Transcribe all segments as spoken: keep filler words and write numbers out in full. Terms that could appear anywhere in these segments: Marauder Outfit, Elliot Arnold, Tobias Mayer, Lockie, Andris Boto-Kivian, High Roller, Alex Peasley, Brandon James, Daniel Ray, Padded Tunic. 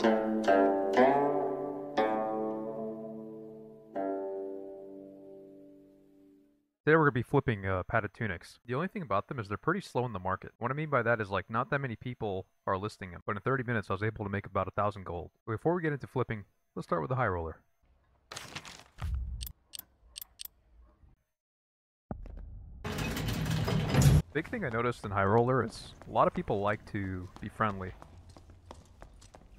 Today we're going to be flipping uh, padded tunics. The only thing about them is they're pretty slow in the market. What I mean by that is, like, not that many people are listing them, but in thirty minutes I was able to make about a thousand gold. Before we get into flipping, let's start with the high roller. Big thing I noticed in High Roller is a lot of people like to be friendly.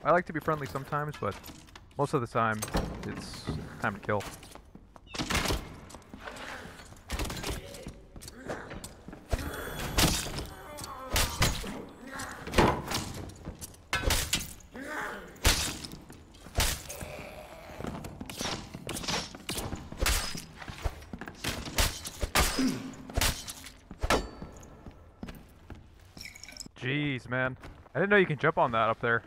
I like to be friendly sometimes, but most of the time it's time to kill. Jeez, man. I didn't know you can jump on that up there.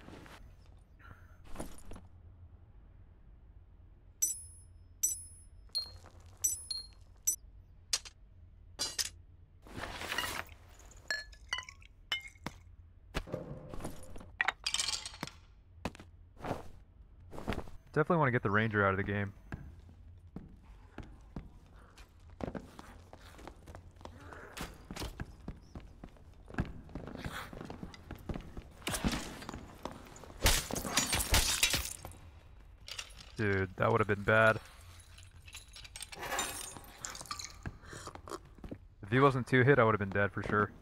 Definitely want to get the Ranger out of the game. Dude, that would have been bad. If he wasn't two hit, I would have been dead for sure.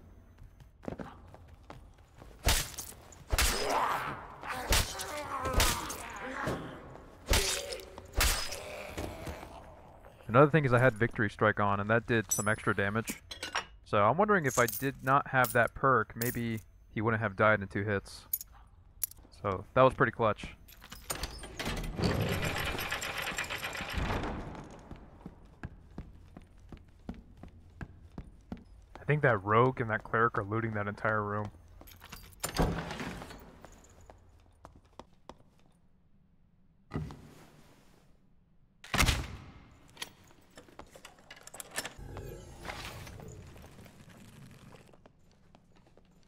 Another thing is I had Victory Strike on, and that did some extra damage. So I'm wondering if I did not have that perk, maybe he wouldn't have died in two hits. So that was pretty clutch. I think that rogue and that cleric are looting that entire room.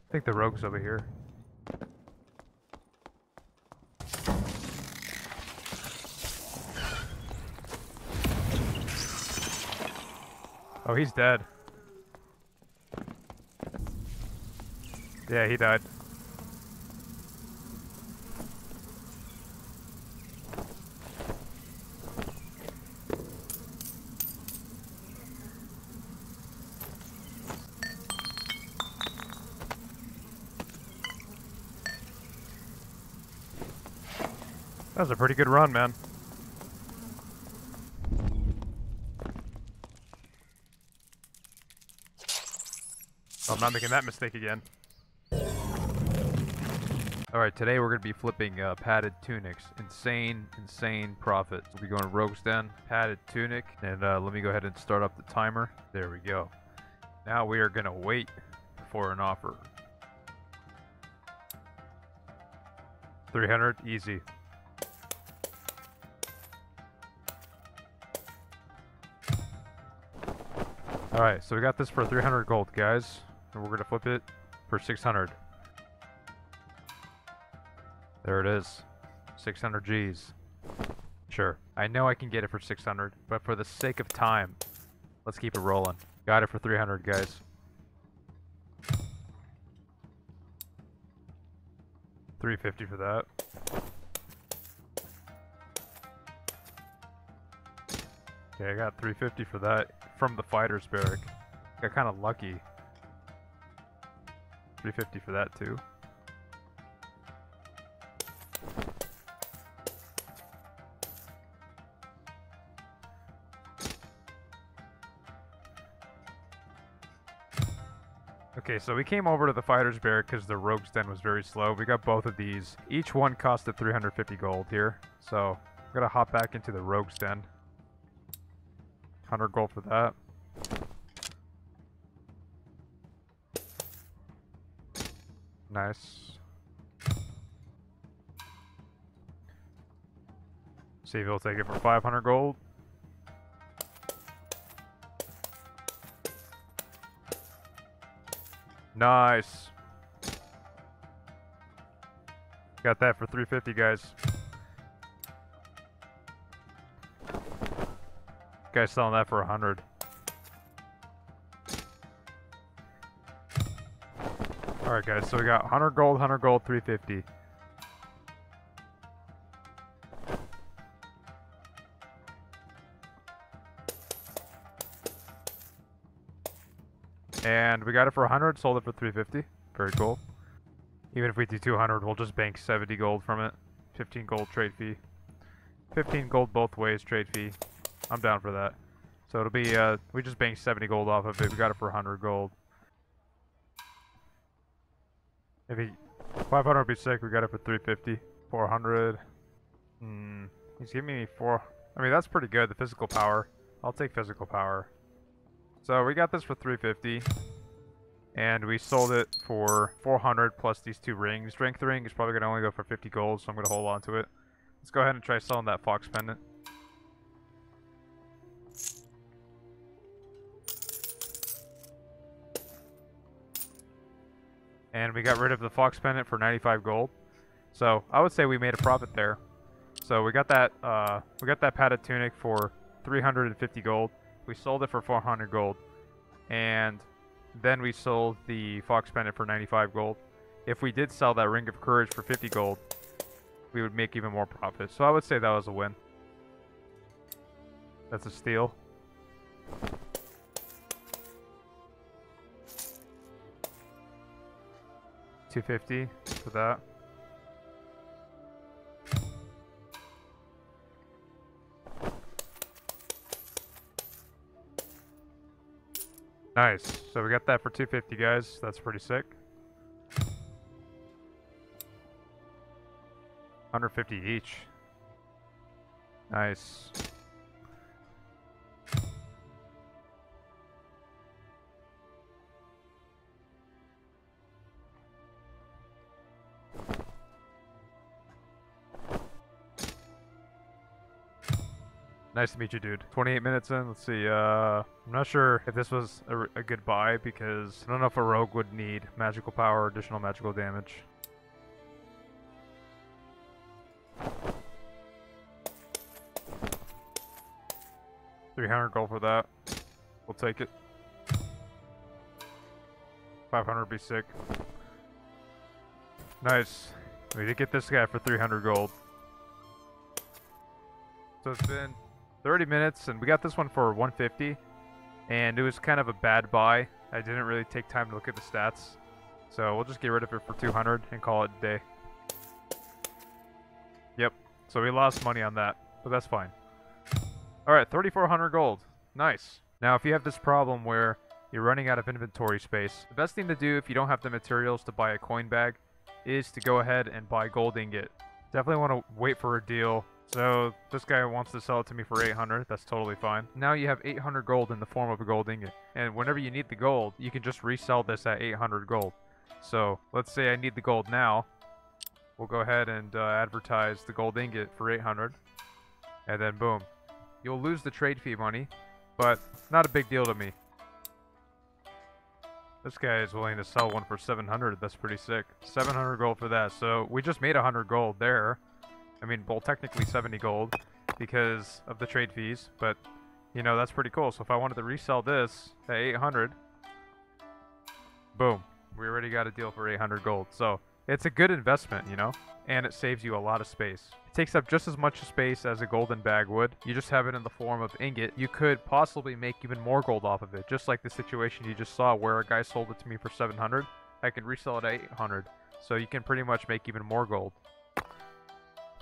I think the rogue's over here. Oh, he's dead. Yeah, he died. That was a pretty good run, man. Oh, I'm not making that mistake again. Alright, today we're going to be flipping uh, padded tunics. Insane, insane profit. We'll be going Rogue's Den, padded tunic, and uh, let me go ahead and start up the timer. There we go. Now we are going to wait for an offer. three hundred, easy. Alright, so we got this for three hundred gold, guys. And we're going to flip it for six hundred. There it is, six hundred G's. Sure, I know I can get it for six hundred, but for the sake of time, let's keep it rolling. Got it for three hundred, guys. three fifty for that. Okay, I got three fifty for that from the fighter's barrack. Got kind of lucky. three fifty for that too. Okay, so we came over to the Fighter's Barrack because the Rogue's Den was very slow. We got both of these. Each one costed three hundred fifty gold here. So, we're going to hop back into the Rogue's Den. one hundred gold for that. Nice. See if he'll take it for five hundred gold. Nice. Got that for three fifty, guys. Guy's selling that for a hundred. Alright guys, so we got one hundred gold, one hundred gold, three fifty. And we got it for one hundred, sold it for three fifty. Very cool. Even if we do two hundred, we'll just bank seventy gold from it. fifteen gold trade fee. fifteen gold both ways trade fee. I'm down for that. So it'll be, uh, we just banked seventy gold off of it. We got it for one hundred gold. If he, five hundred would be sick. We got it for three fifty. four hundred. Hmm. He's giving me four. I mean, that's pretty good. The physical power. I'll take physical power. So we got this for three fifty. And we sold it for four hundred plus these two rings. Strength ring is probably going to only go for fifty gold, so I'm going to hold on to it. Let's go ahead and try selling that fox pendant. And we got rid of the fox pendant for ninety-five gold. So I would say we made a profit there. So we got that uh, we got that padded tunic for three hundred fifty gold. We sold it for four hundred gold. And then we sold the fox pendant for ninety-five gold. If we did sell that ring of courage for fifty gold, we would make even more profit. So I would say that was a win. That's a steal. two fifty for that. Nice. So we got that for two fifty, guys. That's pretty sick. one hundred fifty each. Nice. Nice to meet you, dude. twenty-eight minutes in. Let's see. Uh, I'm not sure if this was a, a good buy because I don't know if a rogue would need magical power or additional magical damage. three hundred gold for that. We'll take it. five hundred would be sick. Nice. We did get this guy for three hundred gold. So it's been thirty minutes, and we got this one for one fifty, and it was kind of a bad buy. I didn't really take time to look at the stats, so we'll just get rid of it for two hundred and call it a day. Yep, so we lost money on that, but that's fine. Alright, thirty-four hundred gold. Nice. Now, if you have this problem where you're running out of inventory space, the best thing to do if you don't have the materials to buy a coin bag is to go ahead and buy gold ingot. Definitely want to wait for a deal. So this guy wants to sell it to me for eight hundred, that's totally fine. Now you have eight hundred gold in the form of a gold ingot. And whenever you need the gold, you can just resell this at eight hundred gold. So let's say I need the gold now. We'll go ahead and uh, advertise the gold ingot for eight hundred. And then boom. You'll lose the trade fee money, but not a big deal to me. This guy is willing to sell one for seven hundred, that's pretty sick. seven hundred gold for that, so we just made one hundred gold there. I mean, well, technically seventy gold because of the trade fees, but, you know, that's pretty cool. So if I wanted to resell this at eight hundred, boom, we already got a deal for eight hundred gold. So it's a good investment, you know, and it saves you a lot of space. It takes up just as much space as a golden bag would. You just have it in the form of ingot. You could possibly make even more gold off of it, just like the situation you just saw where a guy sold it to me for seven hundred. I can resell it at eight hundred. So you can pretty much make even more gold.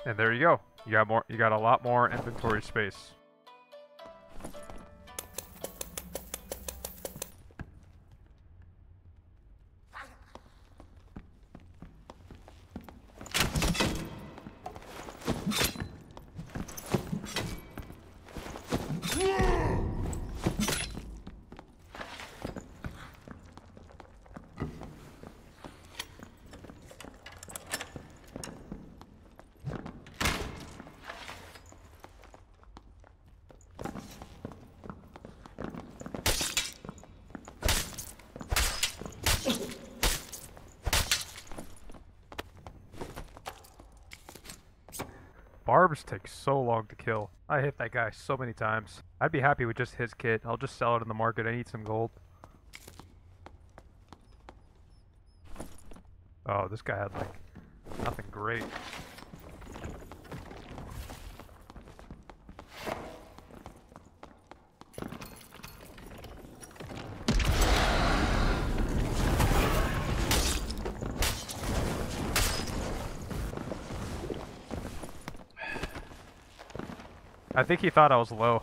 And there you go. You got more. You got a lot more inventory space. Barbs take so long to kill. I hit that guy so many times. I'd be happy with just his kit. I'll just sell it in the market. I need some gold. Oh, this guy had like nothing great. I think he thought I was low.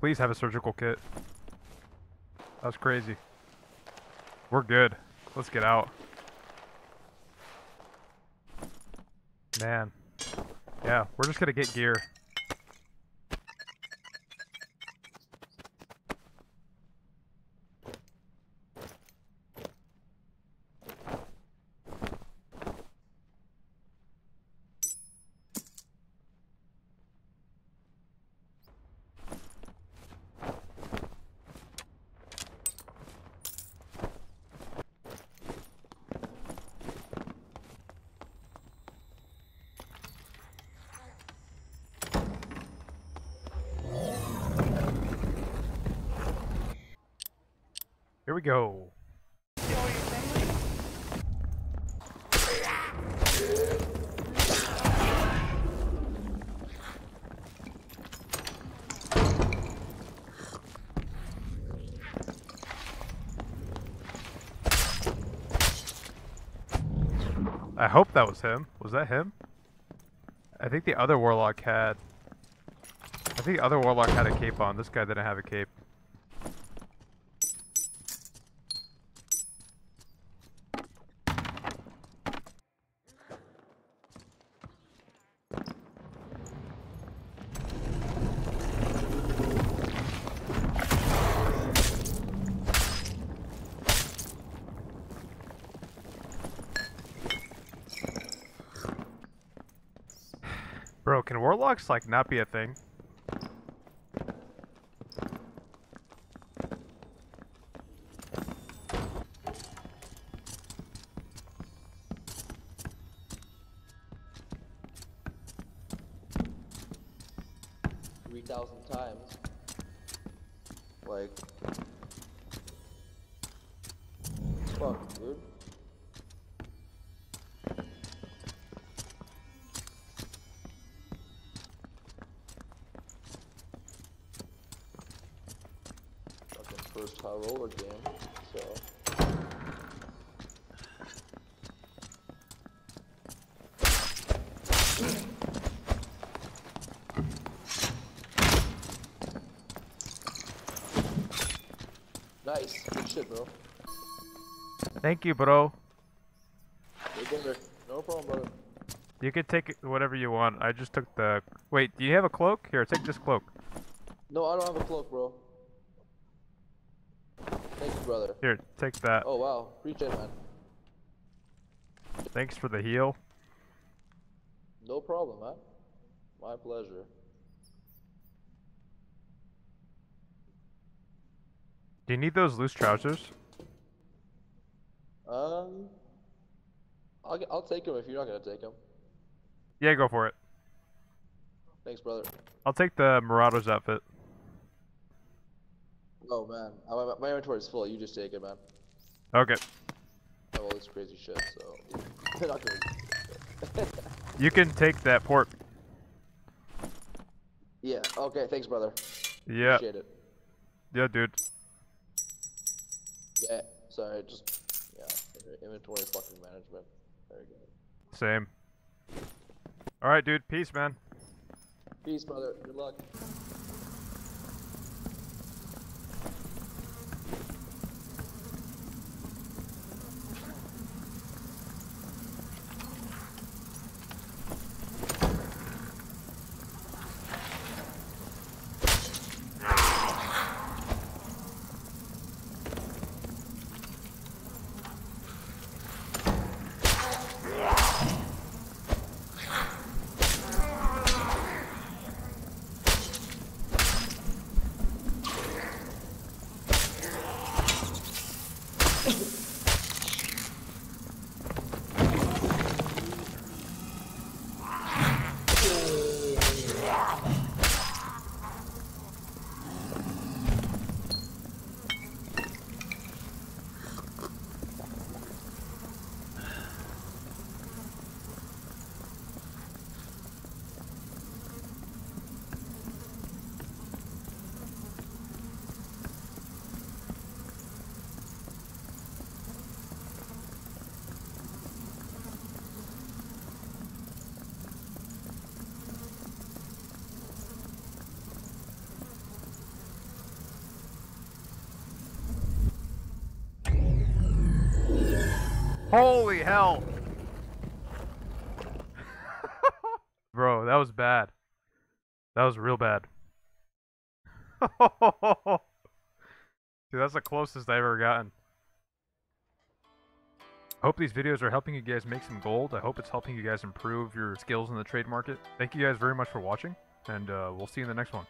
Please have a surgical kit. That was crazy. We're good. Let's get out. Man. Yeah, we're just gonna get gear. Here we go. I hope that was him. Was that him? I think the other warlock had... I think the other warlock had a cape on. This guy didn't have a cape. Bro, can warlocks, like, not be a thing? three thousand times. Like... Fuck, dude. First high roller game, so. Nice, good shit, bro. Thank you, bro. No problem, brother. You can take whatever you want. I just took the. Wait, do you have a cloak? Here, take this cloak. No, I don't have a cloak, bro. Thank you, brother. Here, take that. Oh, wow. Appreciate it, man. Thanks for the heal. No problem, man. My pleasure. Do you need those loose trousers? Um... I'll, I'll take them if you're not gonna take them. Yeah, go for it. Thanks, brother. I'll take the Marauder's outfit. Oh man, my inventory is full. You just take it, man. Okay. I have all this crazy shit, so they're not crazy. You can take that port. Yeah. Okay. Thanks, brother. Yeah. Appreciate it. Yeah, dude. Yeah. Sorry. Just yeah. Inventory fucking management. Very good. Same. All right, dude. Peace, man. Peace, brother. Good luck. Holy hell. Bro, that was bad. That was real bad. Dude, that's the closest I've ever gotten. I hope these videos are helping you guys make some gold. I hope it's helping you guys improve your skills in the trade market. Thank you guys very much for watching, and uh, we'll see you in the next one.